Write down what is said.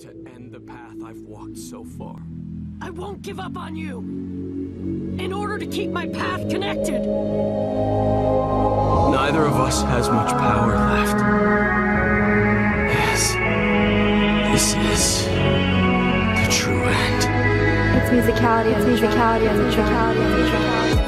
to end the path I've walked so far. I won't give up on you. In order to keep my path connected. Neither of us has much power left. Yes. This is the true end. It's musicality, it's musicality, it's musicality, it's musicality.